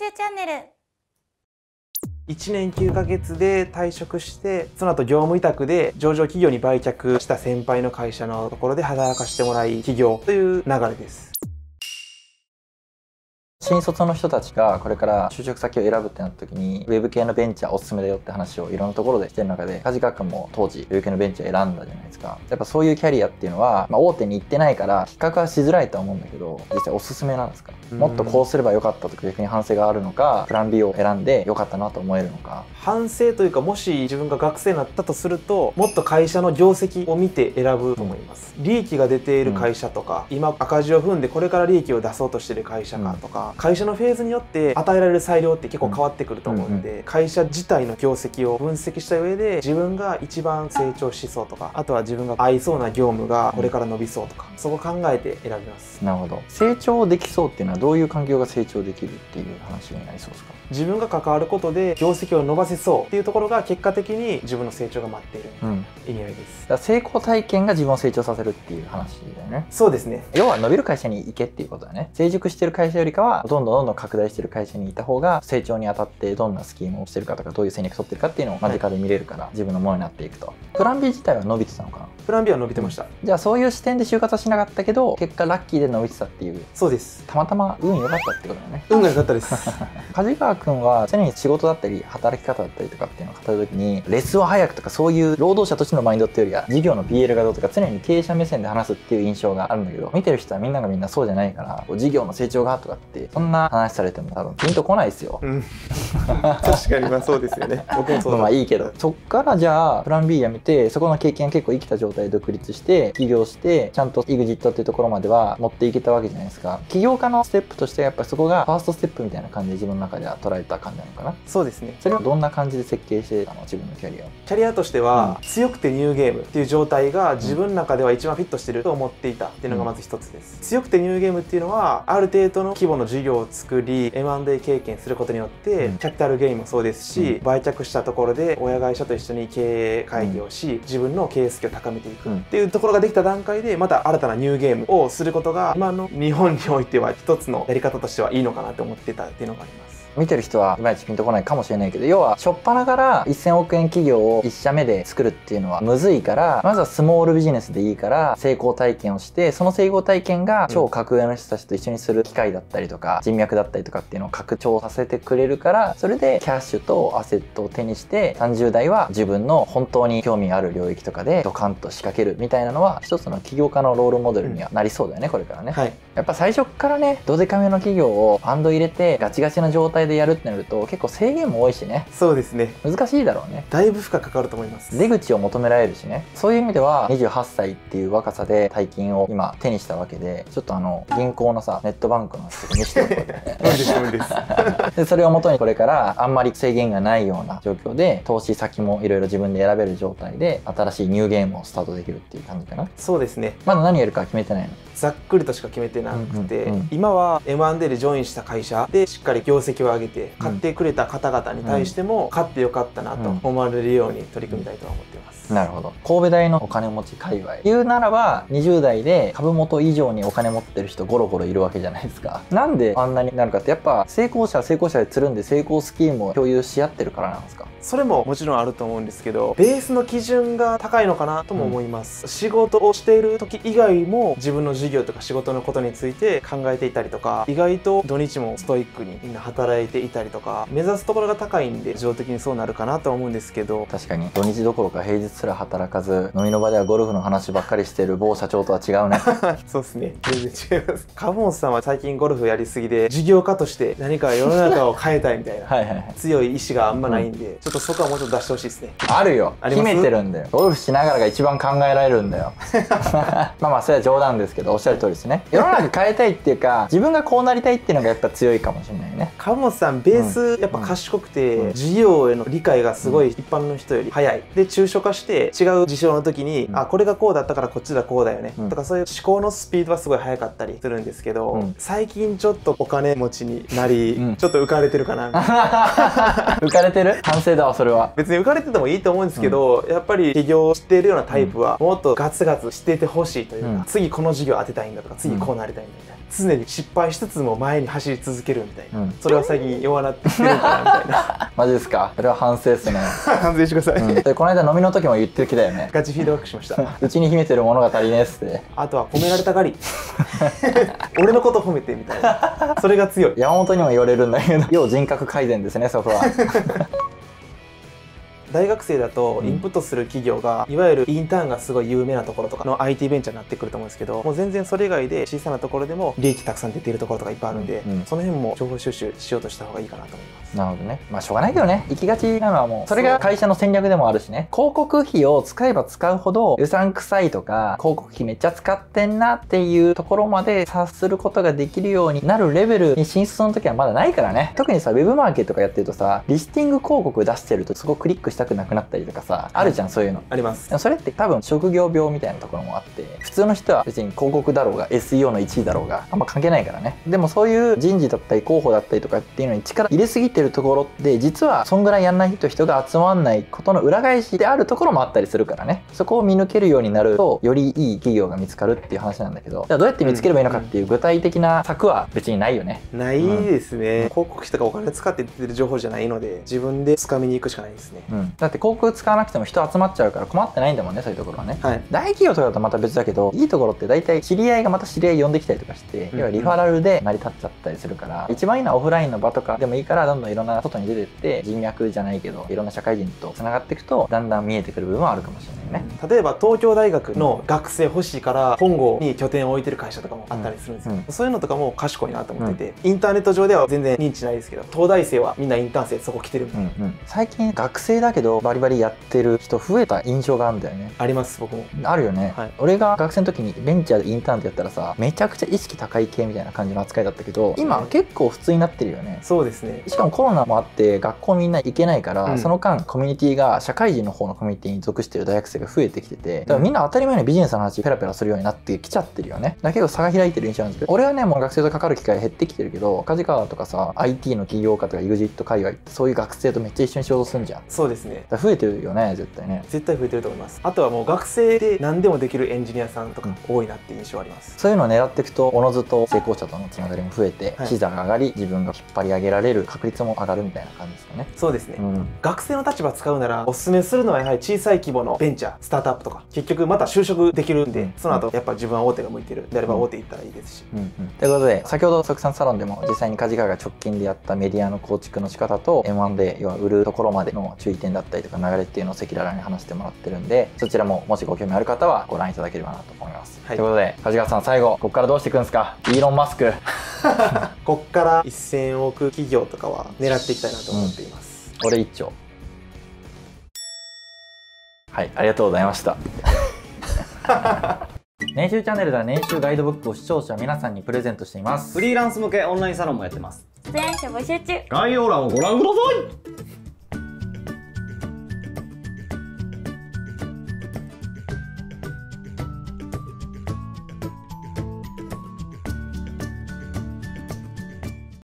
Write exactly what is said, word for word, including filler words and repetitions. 習チャンネル。いちねんきゅうかげつで退職して、その後業務委託で上場企業に売却した先輩の会社のところで働かせてもらい、起業という流れです。新卒の人たちがこれから就職先を選ぶってなった時に、ウェブ系のベンチャーおすすめだよって話をいろんなところでしてる中で、梶川君も当時ウェブ系のベンチャー選んだじゃないですか。やっぱそういうキャリアっていうのは、まあ、大手に行ってないから比較はしづらいとは思うんだけど、実際おすすめなんですか？もっとこうすればよかったとか逆に反省があるのか、プラン B を選んでよかったなと思えるのか。反省というか、もし自分が学生になったとすると、もっと会社の業績を見て選ぶと思います。利益が出ている会社とか、うん、今赤字を踏んでこれから利益を出そうとしている会社かとか、うん、会社のフェーズによって与えられる裁量って結構変わってくると思うんで、会社自体の業績を分析した上で、自分が一番成長しそうとか、あとは自分が合いそうな業務がこれから伸びそうとか、そこを考えて選びます。なるほど。成長できそうっていうのはどういう環境が成長できるっていう話になりそうですか？自分が関わることで業績を伸ばせそうっていうところが、結果的に自分の成長が待っている意味合いです。だから成功体験が自分を成長させるっていう話だよね。そうですね。要は伸びる会社に行けっていうことだね。成熟してる会社よりかは、どんどんどんどん拡大してる会社にいた方が、成長にあたってどんなスキームをしてるかとか、どういう戦略取ってるかっていうのを間近で見れるから、はい、自分のものになっていくと。プラン B 自体は伸びてたのかな？プラン B は伸びてました。じゃあそういう視点で就活はしなかったけど、結果ラッキーで伸びてたっていう。そうです。たまたま運良かったってことだよね。運が良かったです。梶川君は常に仕事だったり働き方だったりとかっていうのを語るときに、レスを早くとかそういう労働者としてのマインドっていうよりは、事業の ピーエル がどうとか常に経営者目線で話すっていう印象があるんだけど、見てる人はみんながみんなそうじゃないから、事業の成長がとかってそんな話されても多分ピンとこないですよ、うん、確かに。まあそうですよね。僕もそうだ。まあいいけど、そっからじゃあプラン B やめて、そこの経験結構生きた状態で独立して起業して、ちゃんと イグジット っていうところまでは持っていけたわけじゃないですか。起業家のステップとしてはやっぱりそこがファーストステップみたいな感じで自分の中では捉えた感じなのかな。そうですね。それはどんな感じで設計してたの、自分のキャリアを？キャリアとしては、うん、強くてニューゲームっていう状態が自分の中では一番フィットしてると思っていたっていうのがまず一つです、うん、強くてニューゲームっていうのは、ある程度の規模の事業を作り エムアンドエー 経験することによって、うん、キャピタルゲインもそうですし、うん、売却したところで親会社と一緒に経営会議をし、うん、自分の経営スキルを高めていくっていうところができた段階で、また新たなニューゲームをすることが、今の日本においては一つのやり方としてはいいのかなって思ってたっていうのがあります。見てる人はいまいちピンとこないかもしれないけど、要は初っ端からせんおくえん企業をいち社目で作るっていうのはむずいから、まずはスモールビジネスでいいから成功体験をして、その成功体験が超格上の人たちと一緒にする機会だったりとか人脈だったりとかっていうのを拡張させてくれるから、それでキャッシュとアセットを手にして、さんじゅうだいは自分の本当に興味ある領域とかでドカンと仕掛けるみたいなのは、一つの起業家のロールモデルにはなりそうだよね、これからね、はい、やっぱ最初からね、どでかめの企業をファンド入れてガチガチな状態ででやるってなると結構制限も多いしね。そうですね。難しいだろうね。だいぶ負荷かかると思います。出口を求められるしね。そういう意味ではにじゅうはっさいっていう若さで大金を今手にしたわけで、ちょっとあの銀行のさ、ネットバンクの人に見せておこうって、それをもとにこれからあんまり制限がないような状況で、投資先もいろいろ自分で選べる状態で新しいニューゲームをスタートできるっていう感じかな。そうですね。まだ何やるか決めてないの？ざっくりとしか決めてなくて、今は エムアンドエー でジョインした会社でしっかり業績を上げて買ってくれた方々に対しても、買ってよかったなと思われるように取り組みたいと思っています。なるほど。神戸大のお金持ち界隈言うならば、にじゅうだいで株元以上にお金持ってる人ゴロゴロいるわけじゃないですか。なんであんなになるかって、やっぱ成功者は成功者でつるんで成功スキームを共有し合ってるからなんですか？それももちろんあると思うんですけど、ベースの基準が高いのかなとも思います、うん、仕事をしている時以外も自分の事業とか仕事のことについて考えていたりとか、意外と土日もストイックにみんな働いていたりとか、目指すところが高いんで常的にそうなるかなと思うんですけど。確かに土日どころか平日すら働かず、飲みの場ではゴルフの話ばっかりしてる某社長とは違うね。そうですね、全然違います。川本さんは最近ゴルフやりすぎで、事業家として何か世の中を変えたいみたいなはい、はい、強い意志があんまないんで、うん、ちょっとそこはもうちょっと出してほしいですね。あるよ。秘めてるんだよ。ゴルフしながらが一番考えられるんだよ。まあまあそれは冗談ですけど、おっしゃる通りですね。世の中変えたいっていうか、自分がこうなりたいっていうのがやっぱ強いかもしれないね。川本さんベースやっぱ賢くて、うん、事業への理解がすごい一般の人より早いで、抽象化して違う事象の時に、うん、あ、これがこうだったからこっちだこうだよね、うん、とか、そういう思考のスピードはすごい速かったりするんですけど、うん、最近ちょっとお金持ちになり、うん、ちょっと浮かれてるかな。浮かれてる？反省だわそれは。別に浮かれててもいいと思うんですけど、うん、やっぱり起業しているようなタイプはもっとガツガツしててほしいというか、うん、次この事業当てたいんだとか、次こうなりたいんだみたいな、常に失敗しつつも前に走り続けるみたいな、うん、それは最近弱なってきてるのかなみたいなマジですか、それは反省っすね反省してください、うん、でこの間飲みの時も言ってきたよね、ガチフィードバックしましたうちに秘めてるものが足りねえっすね。あとは褒められたがり俺のこと褒めてみたいな、それが強い。山本にも言われるんだけど、要人格改善ですね、そこは大学生だとインプットする企業が、いわゆるインターンがすごい有名なところとかの アイティー ベンチャーになってくると思うんですけど、もう全然それ以外で小さなところでも利益たくさん出ているところとかいっぱいあるんで、うんうん、その辺も情報収集しようとした方がいいかなと思います。なるほどね。まあしょうがないけどね、行きがちなのはもうそれが会社の戦略でもあるしね。広告費を使えば使うほど予算臭いとか、広告費めっちゃ使ってんなっていうところまで察することができるようになるレベルに進出の時はまだないからね。特にさ、ウェブマーケットとかやってるとさ、リスティング広告出してるとすごくクリックしてしたくなくなったりとかさ、あるじゃん、そういうの。あります。それって多分職業病みたいなところもあって、普通の人は別に広告だろうが エスイーオー のいちいだろうがあんま関係ないからね。でもそういう人事だったり広報だったりとかっていうのに力入れすぎてるところって、実はそんぐらいやんないと人が集まんないことの裏返しであるところもあったりするからね。そこを見抜けるようになるとよりいい企業が見つかるっていう話なんだけど、じゃあどうやって見つければいいのかっていう具体的な策は別にないよね。ないですね、うん、広告費とかお金使って出てる情報じゃないので、自分で掴みに行くしかないですね、うん。だって広告使わなくても人集まっちゃうから困ってないんだもんね、そういうところはね、はい、大企業とかだとまた別だけど、いいところって大体知り合いがまた知り合い呼んできたりとかして、うん、要はリファラルで成り立っちゃったりするから、一番いいのはオフラインの場とかでもいいから、どんどんいろんな外に出てって人脈じゃないけどいろんな社会人とつながっていくと、だんだん見えてくる部分はあるかもしれないね、うん、例えば東京大学の学生欲しいから本郷に拠点を置いてる会社とかもあったりするんですよ、うんうん、そういうのとかも賢いなと思ってて、うん、インターネット上では全然認知ないですけど、東大生はみんなインターン生そこ来てるみたいな、うん、うん、最近学生だけどバリバリやってる人増えた印象があるんだよね。あります、僕もあるよね、はい、俺が学生の時にベンチャーでインターンってやったらさ、めちゃくちゃ意識高い系みたいな感じの扱いだったけど、今結構普通になってるよね。そうですね。しかもコロナもあって学校みんな行けないから、うん、その間コミュニティが社会人の方のコミュニティに属してる大学生が増えてきてて、だからみんな当たり前にビジネスの話ペラペラするようになってきちゃってるよね。だけど差が開いてる印象なんですけど、俺はねもう学生とかかる機会減ってきてるけど、梶川とかさ アイティー の起業家とか エグジット 界隈ってそういう学生とめっちゃ一緒に仕事するんじゃん。そうですね。増えてるよね、絶対ね。絶対増えてると思います。あとはもう学生で何でもできるエンジニアさんとか多いなって印象あります。そういうのを狙っていくと、おのずと成功者とのつながりも増えて、資産が上がり、自分が引っ張り上げられる確率も上がるみたいな感じですかね。そうですね、うん、学生の立場使うならおすすめするのはやはり小さい規模のベンチャー、スタートアップとか、結局また就職できるんで、その後やっぱ自分は大手が向いてるであれば大手行ったらいいですし、うんうんうん、ということで、先ほど即産サロンでも実際に梶川が直近でやったメディアの構築の仕方と エムアンドエー、 要は売るところまでの注意点だったりとか流れっていうのを赤裸々に話してもらってるんで、そちらももしご興味ある方はご覧いただければなと思います、はい、ということで梶川さん、最後ここからどうしていくんですか。イーロン・マスクこっからせんおく企業とかは狙っていきたいなと思っています、うん、俺いっちょう。はい、ありがとうございました年収チャンネルでは年収ガイドブックを視聴者皆さんにプレゼントしています。フリーランス向けオンラインサロンもやってます。出演者募集中。概要欄をご覧ください。